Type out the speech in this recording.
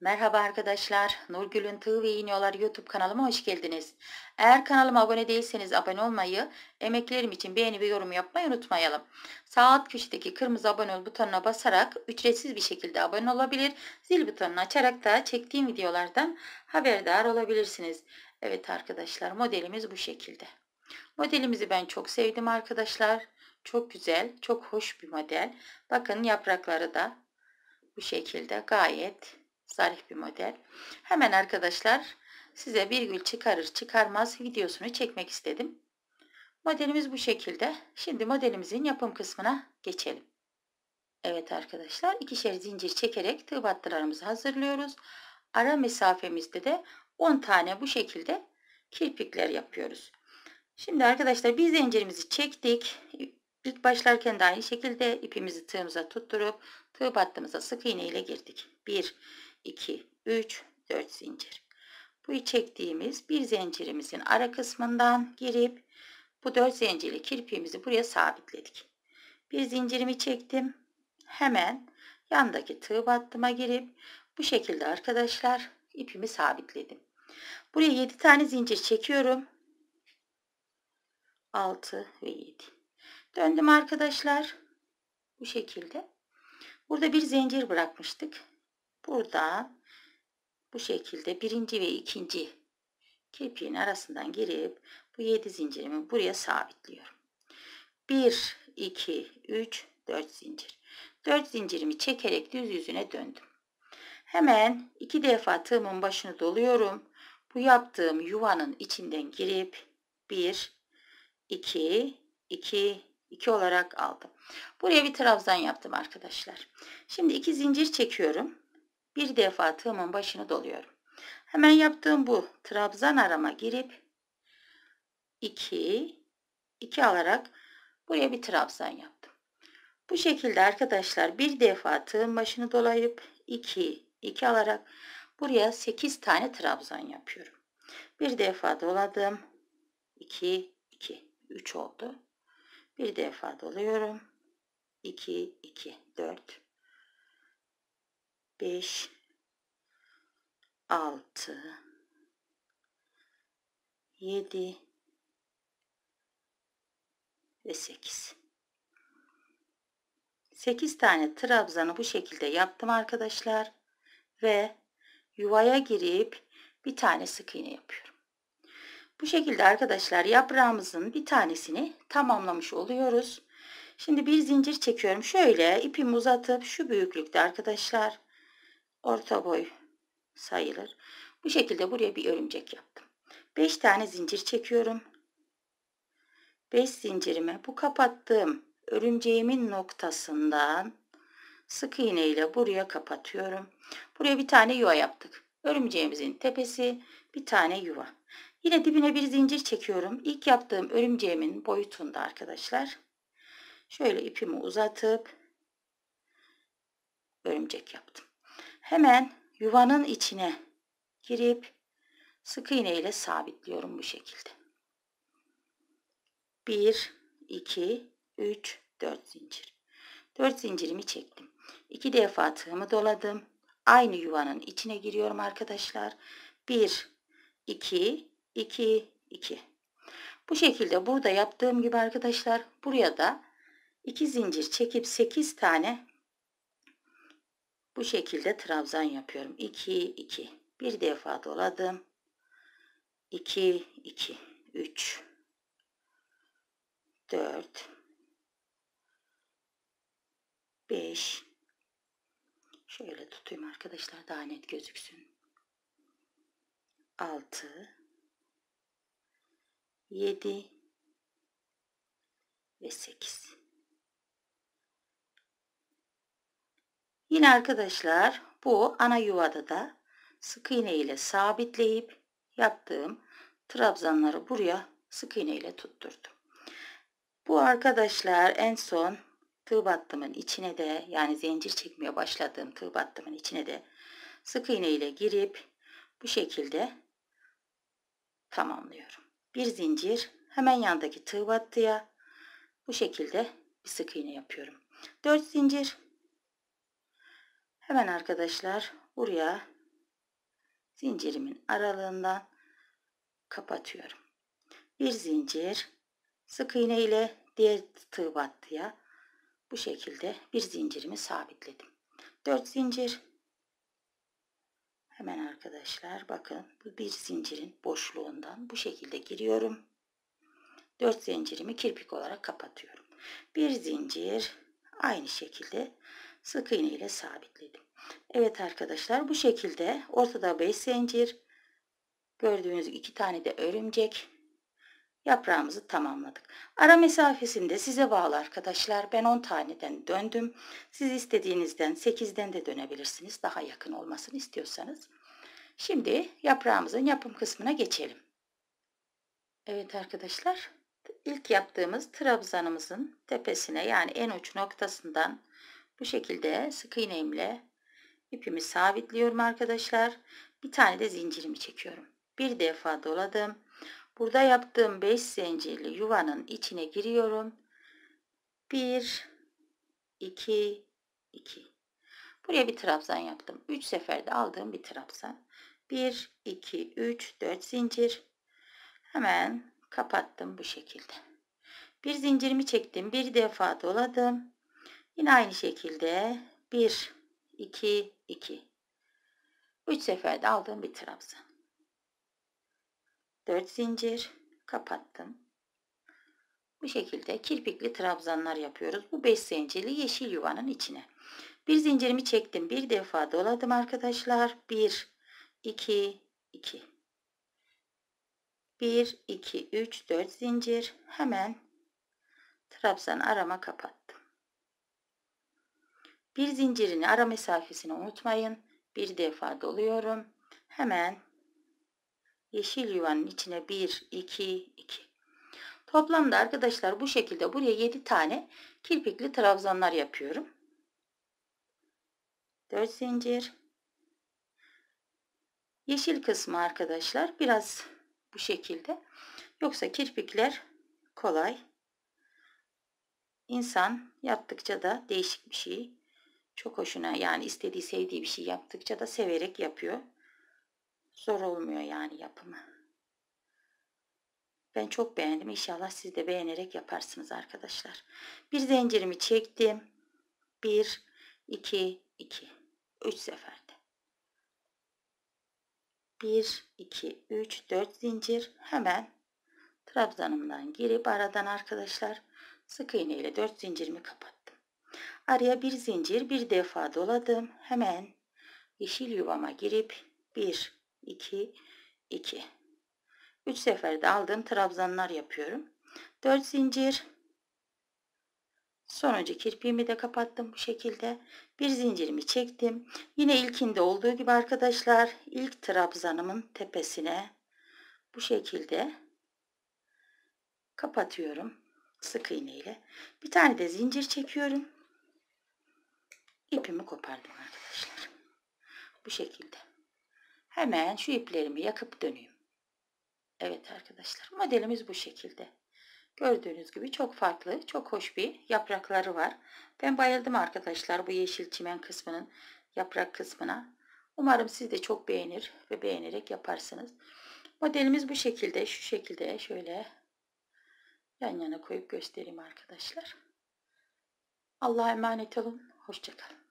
Merhaba arkadaşlar, Nurgül'ün Tığ ve İğneden Tığa YouTube kanalıma hoş geldiniz. Eğer kanalıma abone değilseniz abone olmayı, emeklerim için beğeni ve yorum yapmayı unutmayalım. Sağ alt köşedeki kırmızı abone ol butonuna basarak ücretsiz bir şekilde abone olabilir, zil butonunu açarak da çektiğim videolardan haberdar olabilirsiniz. Evet arkadaşlar, modelimiz bu şekilde. Modelimizi ben çok sevdim arkadaşlar. Çok güzel, çok hoş bir model. Bakın yaprakları da bu şekilde gayet zarif bir model. Hemen arkadaşlar size bir gül çıkarır çıkarmaz videosunu çekmek istedim. Modelimiz bu şekilde. Şimdi modelimizin yapım kısmına geçelim. Evet arkadaşlar, ikişer zincir çekerek tığ battılarımızı hazırlıyoruz. Ara mesafemizde de 10 tane bu şekilde kirpikler yapıyoruz. Şimdi arkadaşlar bir zincirimizi çektik. İlk başlarken de aynı şekilde ipimizi tığımıza tutturup tığ battığımıza sık iğne ile girdik. 1, 2, 3, 4 zincir. Bu çektiğimiz bir zincirimizin ara kısmından girip bu 4 zincirli kirpiğimizi buraya sabitledik. Bir zincirimi çektim. Hemen yandaki tığ battıma girip bu şekilde arkadaşlar ipimi sabitledim. Buraya 7 tane zincir çekiyorum. 6 ve 7. Döndüm arkadaşlar. Bu şekilde. Burada bir zincir bırakmıştık. Buradan bu şekilde birinci ve ikinci kirpiğin arasından girip bu 7 zincirimi buraya sabitliyorum. 1, 2, 3, 4 zincir. 4 zincirimi çekerek düz yüzüne döndüm. Hemen 2 defa tığımın başını doluyorum. Bu yaptığım yuvanın içinden girip 1, 2, 2 olarak aldım. Buraya bir trabzan yaptım arkadaşlar. Şimdi 2 zincir çekiyorum. Bir defa tığımın başını doluyorum. Hemen yaptığım bu trabzan arama girip 2 alarak buraya bir trabzan yaptım. Bu şekilde arkadaşlar bir defa tığın başını dolayıp 2 alarak buraya 8 tane trabzan yapıyorum. Bir defa doladım. 3 oldu. Bir defa doluyorum. 4, 5, 6, 7 ve 8. 8 tane trabzanı bu şekilde yaptım arkadaşlar. Ve yuvaya girip bir tane sık iğne yapıyorum. Bu şekilde arkadaşlar yaprağımızın bir tanesini tamamlamış oluyoruz. Şimdi bir zincir çekiyorum. Şöyle ipimi uzatıp şu büyüklükte arkadaşlar orta boy sayılır. Bu şekilde buraya bir örümcek yaptım. 5 tane zincir çekiyorum. 5 zincirime bu kapattığım örümceğimin noktasından sık iğne ile buraya kapatıyorum. Buraya bir tane yuva yaptık. Örümceğimizin tepesi bir tane yuva. Yine dibine bir zincir çekiyorum. İlk yaptığım örümceğimin boyutunda arkadaşlar. Şöyle ipimi uzatıp örümcek yaptım. Hemen yuvanın içine girip sık iğne ile sabitliyorum bu şekilde. 1, 2, 3, 4 zincir. 4 zincirimi çektim. 2 defa tığımı doladım. Aynı yuvanın içine giriyorum arkadaşlar. 1, 2, 2. Bu şekilde burada yaptığım gibi arkadaşlar buraya da 2 zincir çekip 8 tane bu şekilde trabzan yapıyorum. 2. Bir defa doladım. 2. 3. 4. 5. Şöyle tutayım arkadaşlar daha net gözüksün. 6. 7 ve 8. Yine arkadaşlar bu ana yuvada da sık iğne ile sabitleyip yaptığım trabzanları buraya sık iğne ile tutturdum. Bu arkadaşlar en son tığ battımın içine de yani zincir çekmeye başladığım tığ battımın içine de sık iğne ile girip bu şekilde tamamlıyorum. Bir zincir hemen yandaki tığ battıya bu şekilde bir sık iğne yapıyorum. 4 zincir hemen arkadaşlar buraya zincirimin aralığından kapatıyorum. Bir zincir, sık iğne ile diğer tığ battıya bu şekilde bir zincirimi sabitledim. 4 zincir. Hemen arkadaşlar bakın, bu bir zincirin boşluğundan bu şekilde giriyorum. 4 zincirimi kirpik olarak kapatıyorum. Bir zincir, aynı şekilde sık iğne ile sabitledim. Evet arkadaşlar, bu şekilde ortada 5 zincir, gördüğünüz 2 tane de örümcek yaprağımızı tamamladık. Ara mesafesinde size bağlı arkadaşlar. Ben 10 taneden döndüm. Siz istediğinizden 8'den de dönebilirsiniz. Daha yakın olmasını istiyorsanız. Şimdi yaprağımızın yapım kısmına geçelim. Evet arkadaşlar, ilk yaptığımız trabzanımızın tepesine, yani en uç noktasından bu şekilde sık iğnemle ipimi sabitliyorum arkadaşlar. Bir tane de zincirimi çekiyorum. Bir defa doladım. Burada yaptığım 5 zincirli yuvanın içine giriyorum. 1, 2, 2. Buraya bir trabzan yaptım. 3 seferde aldığım bir trabzan. 1, 2, 3, 4 zincir. Hemen kapattım bu şekilde. Bir zincirimi çektim. Bir defa doladım. Yine aynı şekilde 1, 2, 2. 3 seferde aldığım bir trabzan. 4 zincir, kapattım. Bu şekilde kirpikli trabzanlar yapıyoruz. Bu 5 zincirli yeşil yuvanın içine. Bir zincirimi çektim. Bir defa doladım arkadaşlar. 1, 2, 2. 1, 2, 3, 4 zincir. Hemen trabzan arama kapattım. Bir zincirini ara mesafesini unutmayın. Bir defa doluyorum. Hemen yeşil yuvanın içine 1, 2, 2. Toplamda arkadaşlar bu şekilde buraya 7 tane kirpikli trabzanlar yapıyorum. 4 zincir. Yeşil kısmı arkadaşlar biraz bu şekilde. Yoksa kirpikler kolay. İnsan yaptıkça da değişik bir şey. Çok hoşuna, yani istediği, sevdiği bir şey yaptıkça da severek yapıyor. Zor olmuyor yani yapımı. Ben çok beğendim. İnşallah siz de beğenerek yaparsınız arkadaşlar. Bir zincirimi çektim. 1, 2, 2. 3 seferde. 1, 2, 3, 4 zincir. Hemen trabzanımdan girip aradan arkadaşlar sık iğne ile 4 zincirimi kapattım. Araya bir zincir, bir defa doladım. Hemen yeşil yuvama girip 1, 2, 2. 3 seferde aldığım trabzanlar yapıyorum. 4 zincir. Sonuncu kirpiğimi de kapattım bu şekilde. Bir zincirimi çektim. Yine ilkinde olduğu gibi arkadaşlar, ilk trabzanımın tepesine bu şekilde kapatıyorum sık iğne ile. Bir tane de zincir çekiyorum. İpimi kopardım arkadaşlar. Bu şekilde. Hemen şu iplerimi yakıp döneyim. Evet arkadaşlar, modelimiz bu şekilde. Gördüğünüz gibi çok farklı, çok hoş bir yaprakları var. Ben bayıldım arkadaşlar bu yeşil çimen kısmının yaprak kısmına. Umarım siz de çok beğenir ve beğenerek yaparsınız. Modelimiz bu şekilde, şu şekilde şöyle yan yana koyup göstereyim arkadaşlar. Allah'a emanet olun. Hoşça kalın.